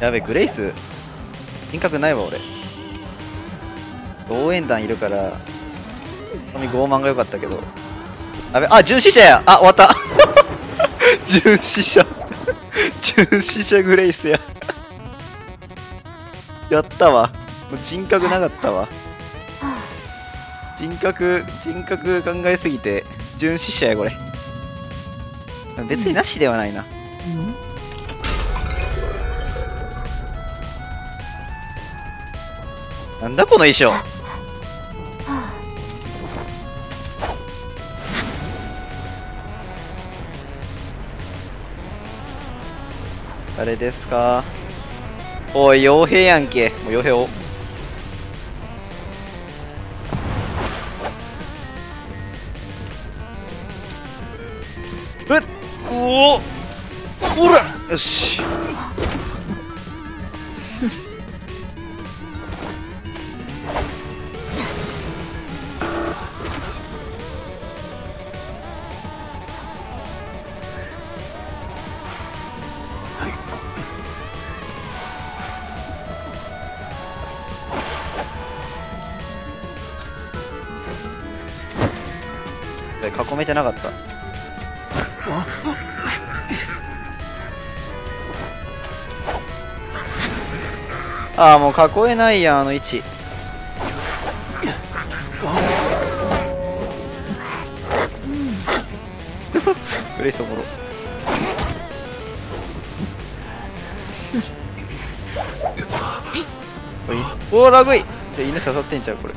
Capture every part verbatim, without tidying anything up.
やべ、グレイス輪郭ないわ俺。応援団いるから本当に傲慢が良かったけど。やべ、あ、重視者や。あ、終わった重視者重視者グレイスややったわ。もう人格なかったわ。人格人格考えすぎて巡視者やこれ。別になしではないな、うんうん、なんだこの衣装。誰ですか。おい傭兵やんけ。もう傭兵をおお、ほらよし囲めてなかった。ああもう囲えないやんあの位置。うれしそうもろ。おおラグい。じゃ犬刺さってんちゃうこれ。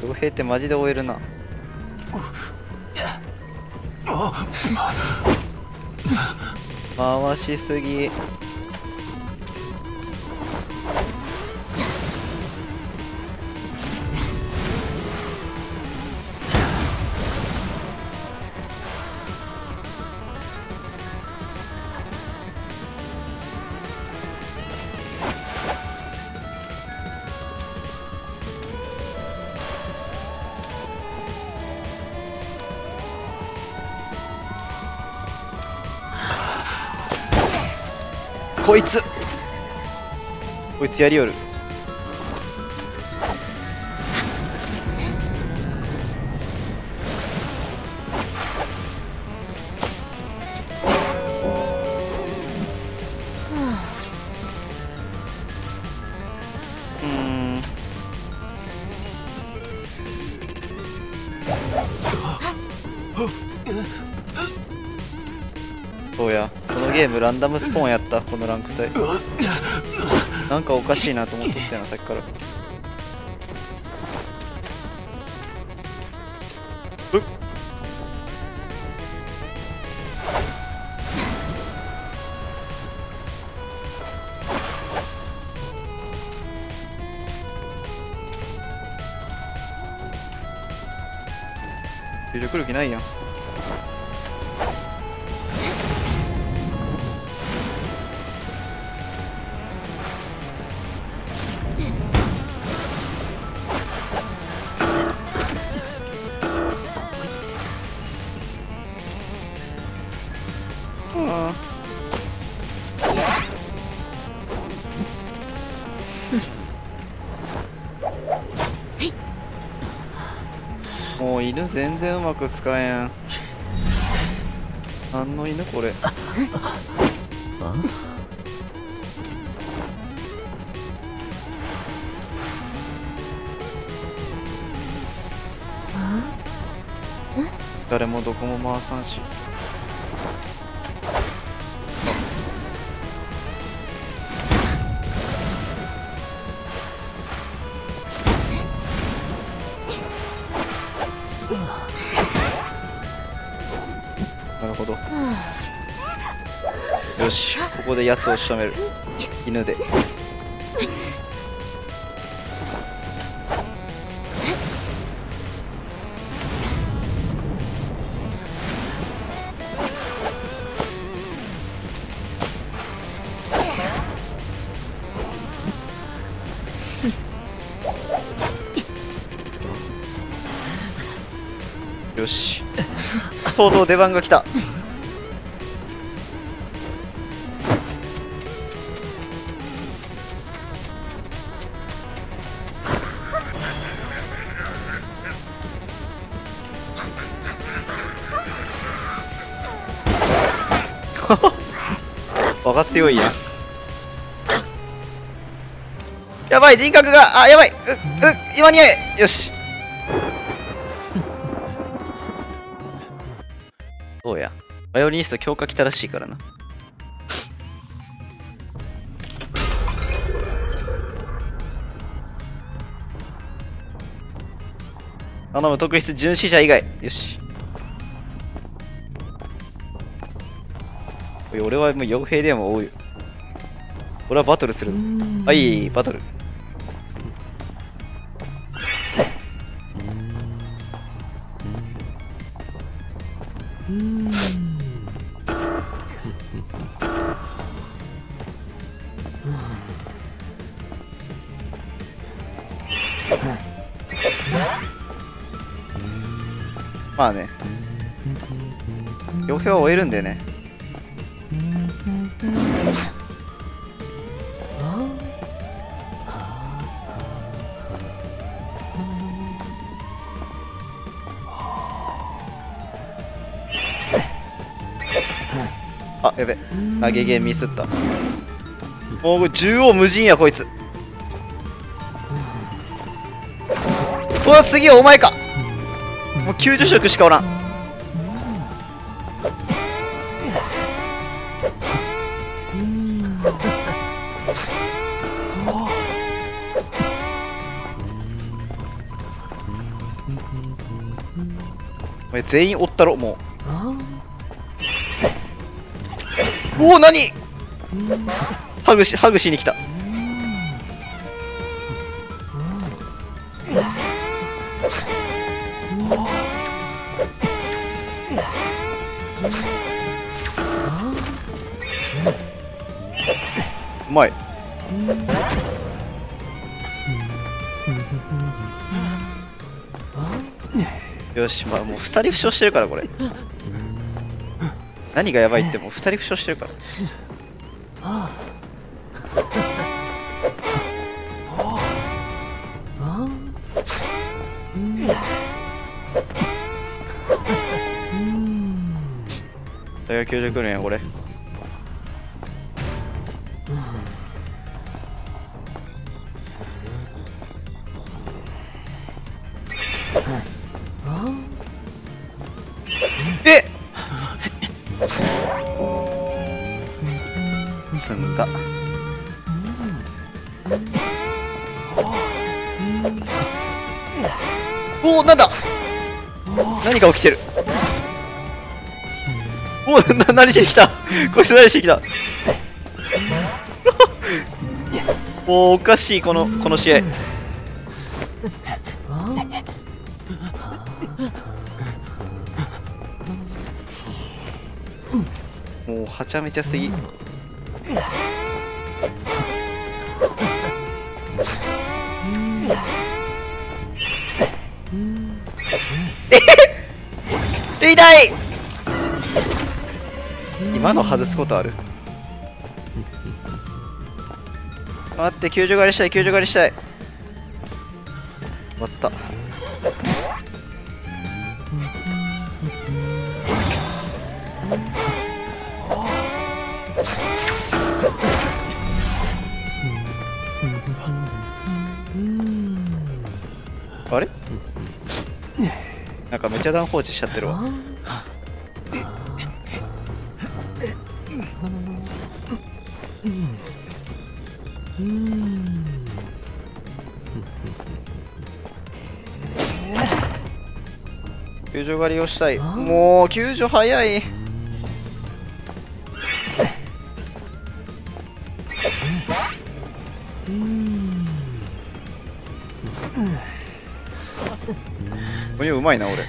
傭兵ってマジで終えるな。回しすぎ。こいつこいつやりよる。うん、そうやゲームランダムスポーンやった。このランク帯なんかおかしいなと思っとったなさっきから。うっ出てくる気ないやん。もう犬全然うまく使えん。何の犬これ。あ誰もどこも回さんし。なるほど、よしここでやつを仕留める。犬でよしとうとう出番が来た我が強いや。やばい、人格が、あ、やばい、う、う、今に合え、よし。どうや、バイオリニスト強化来たらしいからな。頼む、特筆巡視者以外。よし。俺はもう傭兵でも多い。俺はバトルするぞ。はい、バトル。まあね、傭兵は終えるんだよね。あ、やべ、投げゲーミスった。もう縦横無尽やこいつ。うわ、次はお前か。もう救助職しかおらん。お前全員おったろ、もう。おお、何ハグし、ハグしに来た。うまい。よし、まあもうふたり負傷してるから、これ。何がやばいってもうふたり負傷してるから。大学きゅうじゅうきゅうねんやこれ。おお、なんだ、何が起きてる。おお、な、何しに来たこいつ、何しに来たおお、おかしい、このこの試合。もうはちゃめちゃすぎ。痛い。今の外すことある？待って、救助狩りしたい、救助狩りしたい。終わった。あれ？なんかめちゃ段放置しちゃってるわ。救助狩りをしたい。もう救助早い。これうまいな俺。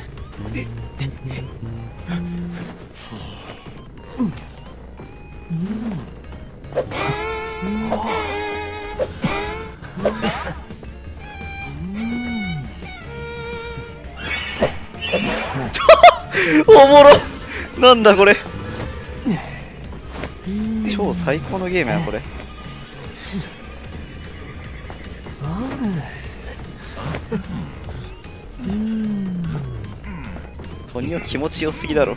おもろ。なんだこれ、超最高のゲームやこれ。トニオ気持ちよすぎだろ。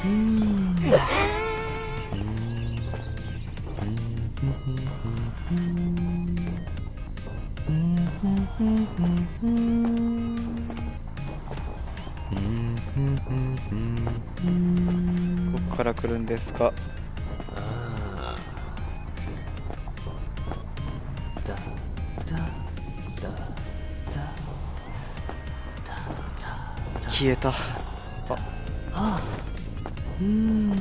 こっから来るんですか。消えた。あ、うん、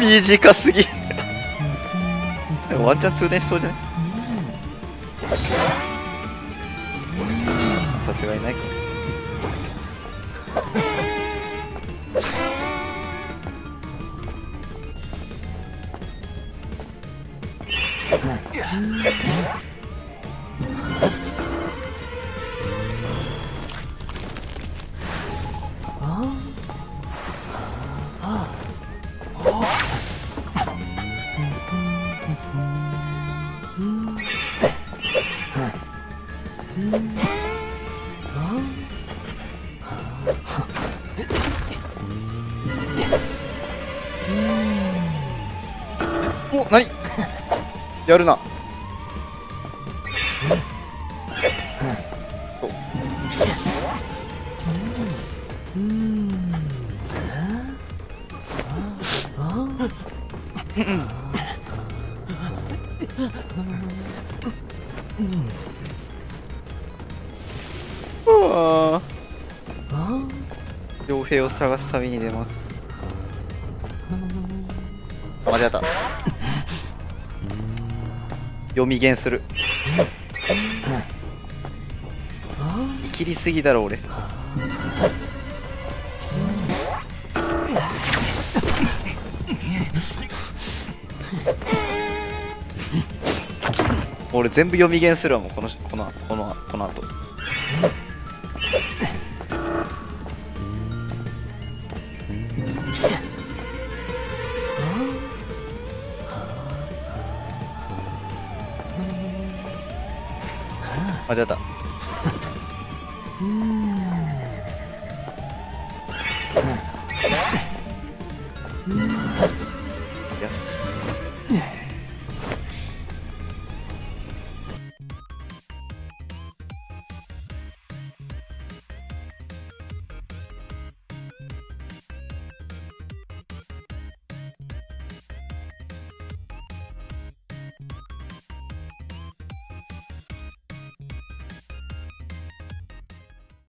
短すぎ。ワンチャン通電しそうじゃない？さすがにないか。やるな。傭兵を探す旅に出ます。あ、間違った。読み減する。いきりすぎだろ俺。俺全部読み減するわもうこのこのこのこの後。間違った。